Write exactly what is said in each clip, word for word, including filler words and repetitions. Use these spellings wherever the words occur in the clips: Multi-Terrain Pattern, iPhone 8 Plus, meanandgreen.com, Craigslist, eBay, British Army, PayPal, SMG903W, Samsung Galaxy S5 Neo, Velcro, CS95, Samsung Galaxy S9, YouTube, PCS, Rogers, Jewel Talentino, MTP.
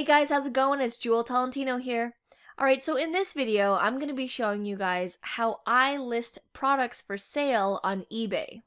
Hey guys, how's it going? It's Jewel Talentino here. Alright, so in this video, I'm going to be showing you guys how I list products for sale on eBay.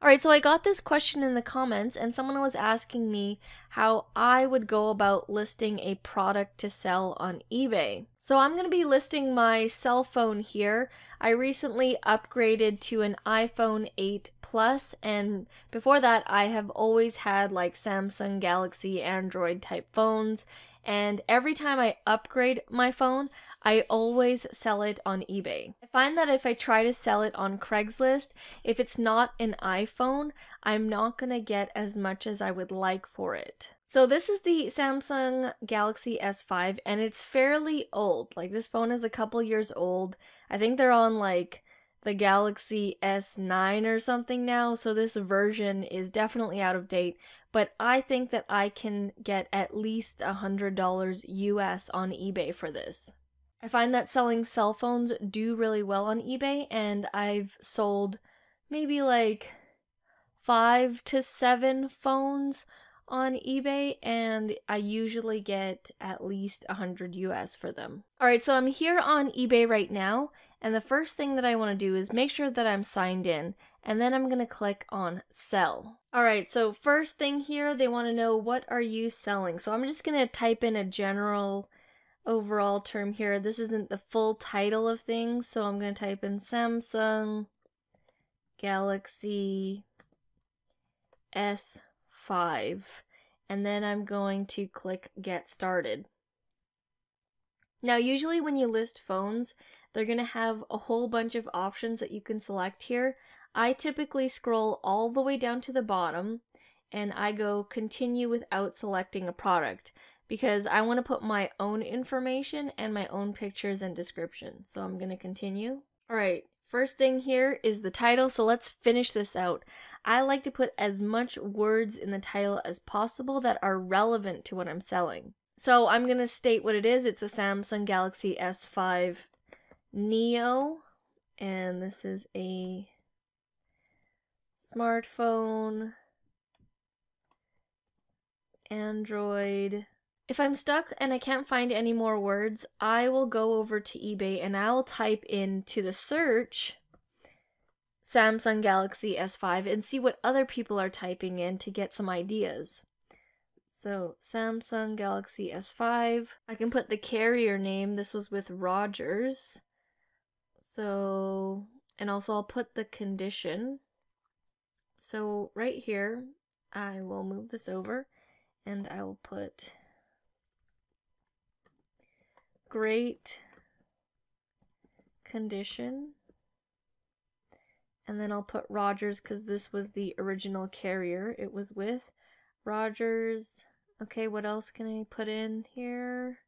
Alright, so I got this question in the comments and someone was asking me how I would go about listing a product to sell on eBay. So I'm going to be listing my cell phone here. I recently upgraded to an iPhone eight Plus, and before that I have always had like Samsung Galaxy Android type phones, and every time I upgrade my phone, I always sell it on eBay. I find that if I try to sell it on Craigslist, if it's not an iPhone, I'm not going to get as much as I would like for it. So this is the Samsung Galaxy S five, and it's fairly old. Like, this phone is a couple years old. I think they're on like the Galaxy S nine or something now, so this version is definitely out of date, but I think that I can get at least one hundred dollars U S on eBay for this. I find that selling cell phones do really well on eBay, and I've sold maybe like five to seven phones on eBay, and I usually get at least one hundred U S for them. Alright, so I'm here on eBay right now, and the first thing that I want to do is make sure that I'm signed in, and then I'm going to click on sell. Alright, so first thing here, they want to know, what are you selling? So I'm just going to type in a general overall term here. This isn't the full title of things, so I'm going to type in Samsung Galaxy S five, and then I'm going to click get started. Now, usually when you list phones, they're going to have a whole bunch of options that you can select here. I typically scroll all the way down to the bottom and I go continue without selecting a product, because I want to put my own information and my own pictures and description. So I'm going to continue. Alright, first thing here is the title, so let's finish this out. I like to put as much words in the title as possible that are relevant to what I'm selling. So I'm going to state what it is. It's a Samsung Galaxy S five Neo, and this is a smartphone, Android. If I'm stuck and I can't find any more words, I will go over to eBay and I'll type into the search Samsung Galaxy S five and see what other people are typing in to get some ideas. So Samsung Galaxy S five, I can put the carrier name. This was with Rogers. So, and also I'll put the condition. So right here, I will move this over and I will put great condition, and then I'll put Rogers because this was the original carrier it was with, Rogers. Okay, what else can I put in here?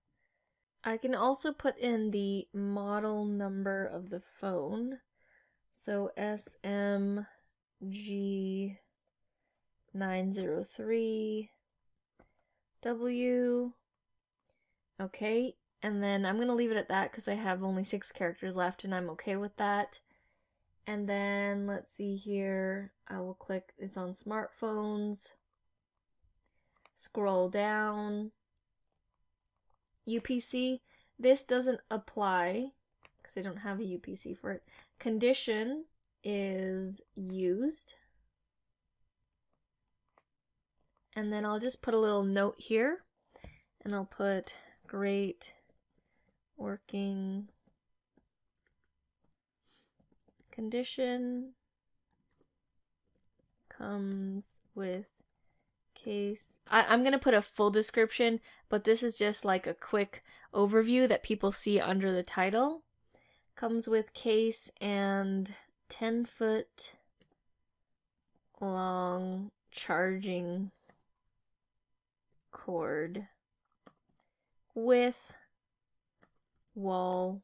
I can also put in the model number of the phone, so S M G nine oh three W. Okay, and then I'm going to leave it at that because I have only six characters left and I'm okay with that. And then let's see here. I will click, it's on smartphones. Scroll down. U P C. This doesn't apply because I don't have a U P C for it. Condition is used. And then I'll just put a little note here and I'll put great working condition, comes with case. I, I'm going to put a full description, but this is just like a quick overview that people see under the title. Comes with case and ten foot long charging cord with wall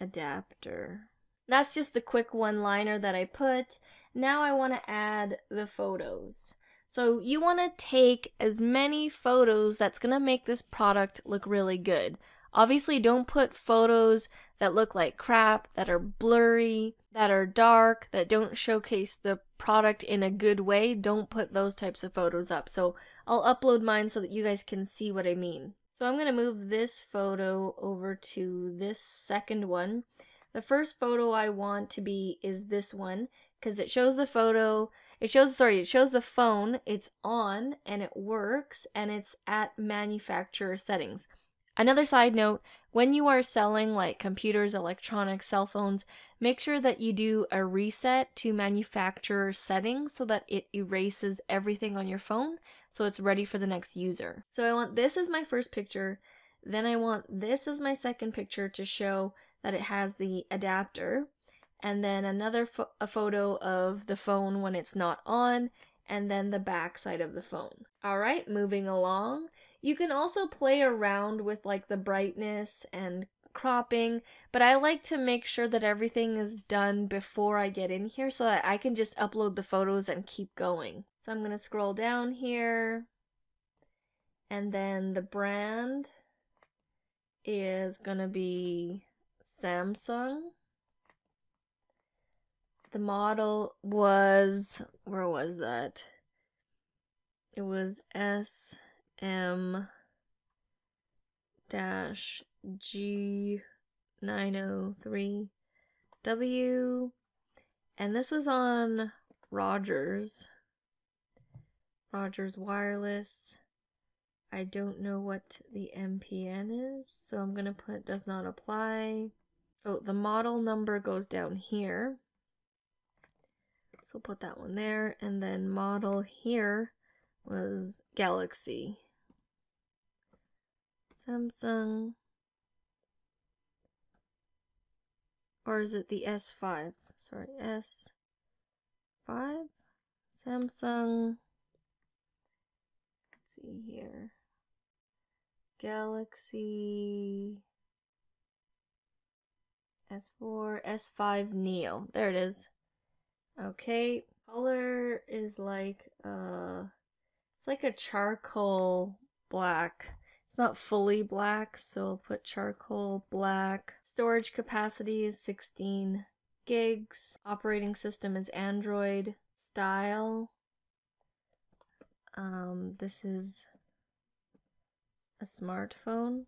adapter. That's just the quick one-liner that I put. Now I want to add the photos. So you want to take as many photos that's going to make this product look really good. Obviously, don't put photos that look like crap, that are blurry, that are dark, that don't showcase the product in a good way. Don't put those types of photos up. So I'll upload mine so that you guys can see what I mean. So I'm going to move this photo over to this second one. The first photo I want to be is this one, because it shows the photo, it shows, sorry, it shows the phone, it's on and it works, and it's at manufacturer settings. Another side note, when you are selling like computers, electronics, cell phones, make sure that you do a reset to manufacturer settings so that it erases everything on your phone so it's ready for the next user. So I want this as my first picture, then I want this as my second picture to show that it has the adapter, and then another fo- a photo of the phone when it's not on, and then the back side of the phone. All right, moving along. You can also play around with like the brightness and cropping, but I like to make sure that everything is done before I get in here so that I can just upload the photos and keep going. So I'm gonna scroll down here, and then the brand is gonna be Samsung. The model was, where was that? It was S M G nine oh three W, and this was on Rogers. Rogers Wireless. I don't know what the M P N is, so I'm gonna put does not apply. Oh, the model number goes down here. So put that one there, and then model here was Galaxy. Samsung. Or is it the S five? Sorry, S five? Samsung. Let's see here. Galaxy S four, S five Neo. There it is. Okay, color is like uh it's like a charcoal black. It's not fully black, so I'll put charcoal black. Storage capacity is sixteen gigs. Operating system is Android. Style. Um this is a smartphone.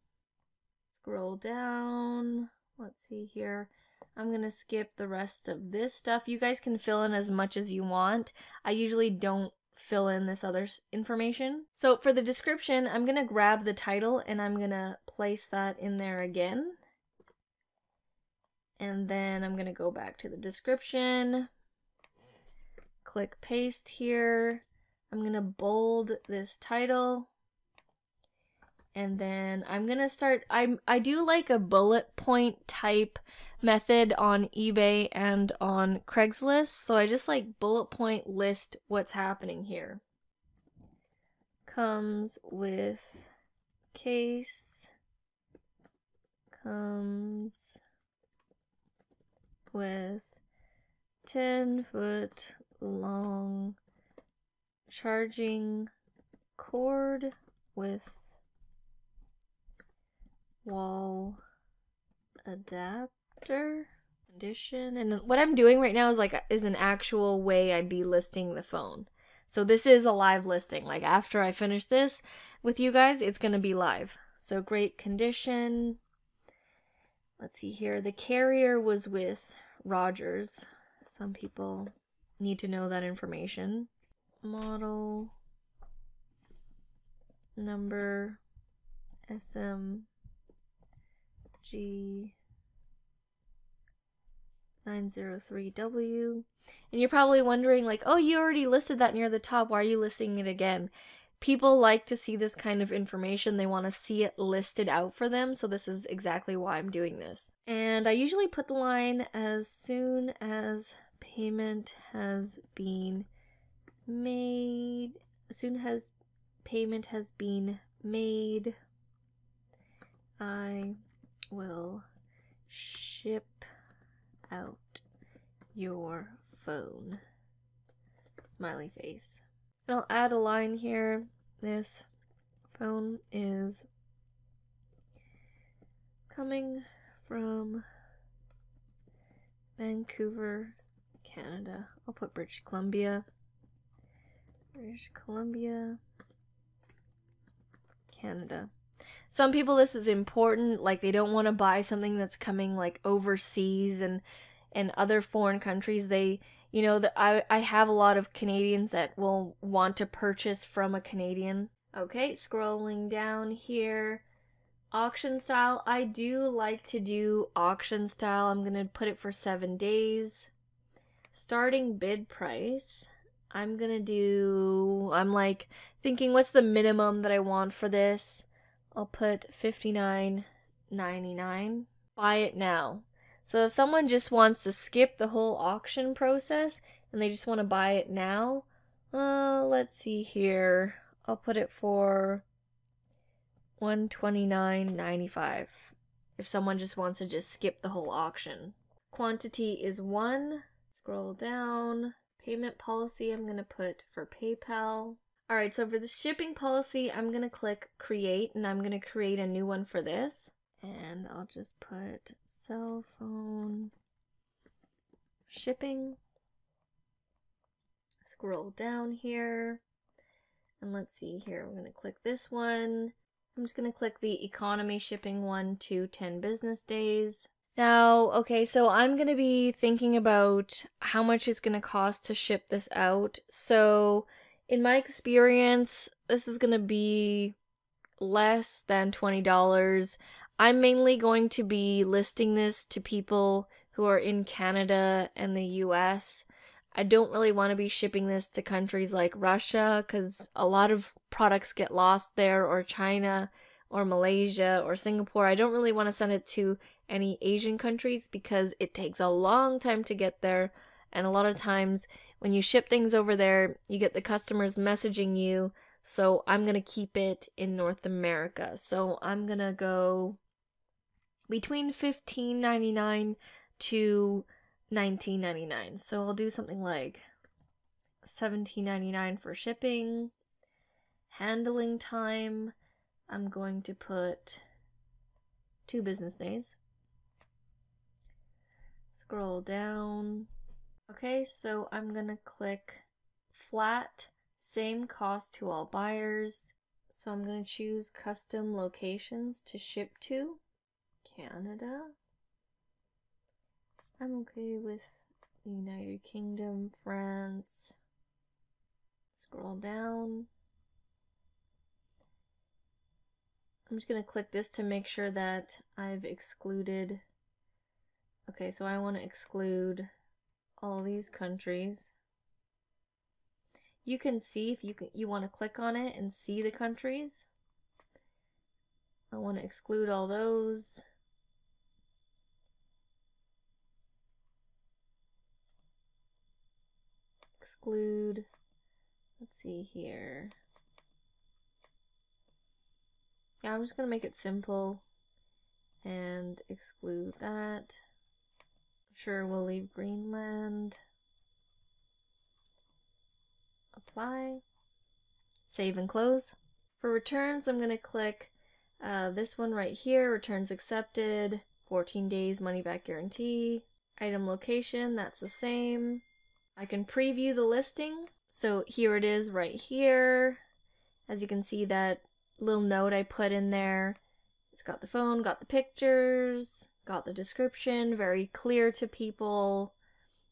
Scroll down. Let's see here. I'm gonna skip the rest of this stuff. You guys can fill in as much as you want. I usually don't fill in this other information. So for the description, I'm gonna grab the title and I'm gonna place that in there again. And then I'm gonna go back to the description, click paste here. I'm gonna bold this title. And then I'm gonna start, I I do like a bullet point type method on eBay and on Craigslist, so I just like bullet point list what's happening here. Comes with case, comes with ten foot long charging cord with wall adapter condition. And what I'm doing right now is like is an actual way I'd be listing the phone. So this is a live listing. Like after I finish this with you guys, it's gonna be live. So great condition. Let's see here. The carrier was with Rogers. Some people need to know that information. Model number S M G nine oh three W. And you're probably wondering like, oh, you already listed that near the top, why are you listing it again? People like to see this kind of information. They want to see it listed out for them, so this is exactly why I'm doing this. And I usually put the line as soon as payment has been made, as soon as payment has been made, I will ship out your phone. Smiley face. And I'll add a line here. This phone is coming from Vancouver, Canada. I'll put British Columbia. British Columbia, Canada. Some people, this is important, like they don't want to buy something that's coming like overseas and and other foreign countries. They, you know, the, I, I have a lot of Canadians that will want to purchase from a Canadian. Okay, scrolling down here. Auction style. I do like to do auction style. I'm going to put it for seven days. Starting bid price. I'm going to do, I'm like thinking what's the minimum that I want for this. I'll put fifty-nine ninety-nine. Buy it now. So if someone just wants to skip the whole auction process and they just want to buy it now, uh, let's see here. I'll put it for one twenty-nine ninety-five. If someone just wants to just skip the whole auction. Quantity is one. Scroll down. Payment policy I'm going to put for PayPal. Alright, so for the shipping policy, I'm going to click create, and I'm going to create a new one for this. And I'll just put cell phone shipping. Scroll down here. And let's see here, I'm going to click this one. I'm just going to click the economy shipping one to ten business days. Now, okay, so I'm going to be thinking about how much it's going to cost to ship this out. So, in my experience, this is going to be less than twenty dollars. I'm mainly going to be listing this to people who are in Canada and the U S. I don't really want to be shipping this to countries like Russia because a lot of products get lost there, or China, or Malaysia, or Singapore. I don't really want to send it to any Asian countries because it takes a long time to get there, and a lot of times when you ship things over there, you get the customers messaging you, so I'm going to keep it in North America. So I'm going to go between fifteen ninety-nine to nineteen ninety-nine. So I'll do something like seventeen ninety-nine for shipping. Handling time, I'm going to put two business days. Scroll down. Okay, so I'm gonna click flat, same cost to all buyers. So I'm gonna choose custom locations to ship to. Canada. I'm okay with the United Kingdom, France. Scroll down. I'm just going to click this to make sure that I've excluded. Okay, so I want to exclude all these countries. You can see if you can, you want to click on it and see the countries. I want to exclude all those. Exclude, let's see here. Yeah, I'm just going to make it simple and exclude that. I'm sure we'll leave Greenland. Apply. Save and close. For returns, I'm going to click uh, this one right here, returns accepted, fourteen days money back guarantee. Item location, that's the same. I can preview the listing. So here it is right here. As you can see, that little note I put in there. It's got the phone, got the pictures, got the description, very clear to people.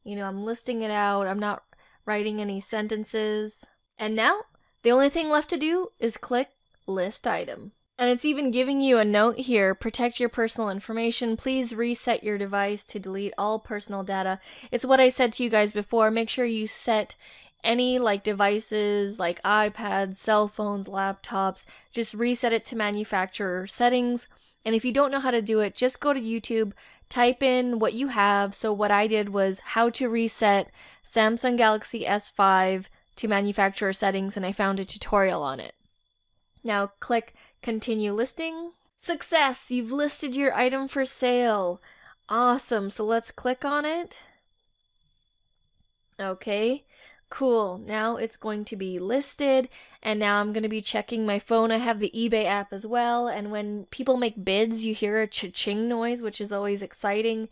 You know, I'm listing it out. I'm not writing any sentences. And now the only thing left to do is click list item. And it's even giving you a note here, protect your personal information. Please reset your device to delete all personal data. It's what I said to you guys before. Make sure you set any like devices like iPads, cell phones, laptops, just reset it to manufacturer settings. And if you don't know how to do it, just go to YouTube, type in what you have. So what I did was how to reset Samsung Galaxy S five to manufacturer settings, and I found a tutorial on it. Now click continue listing. Success! You've listed your item for sale. Awesome. So let's click on it. Okay, cool. Now it's going to be listed, and now I'm going to be checking my phone. I have the eBay app as well, and when people make bids, you hear a cha-ching noise, which is always exciting.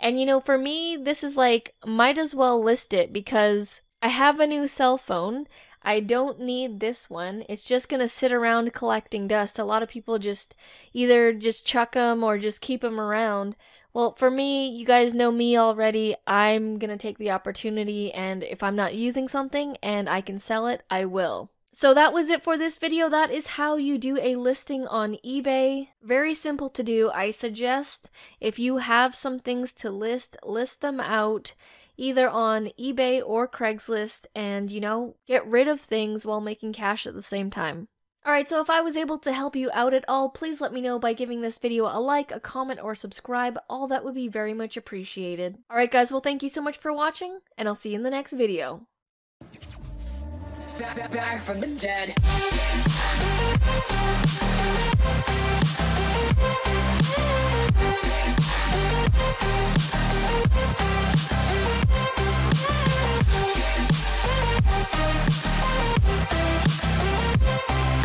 And you know, for me, this is like, might as well list it because I have a new cell phone. I don't need this one. It's just gonna sit around collecting dust. A lot of people just either just chuck them or just keep them around. Well, for me, you guys know me already. I'm gonna take the opportunity, and if I'm not using something and I can sell it, I will. So that was it for this video. That is how you do a listing on eBay. Very simple to do. I suggest if you have some things to list, list them out either on eBay or Craigslist, and, you know, get rid of things while making cash at the same time. Alright, so if I was able to help you out at all, please let me know by giving this video a like, a comment, or subscribe. All that would be very much appreciated. Alright guys, well thank you so much for watching, and I'll see you in the next video. Back, back from the dead.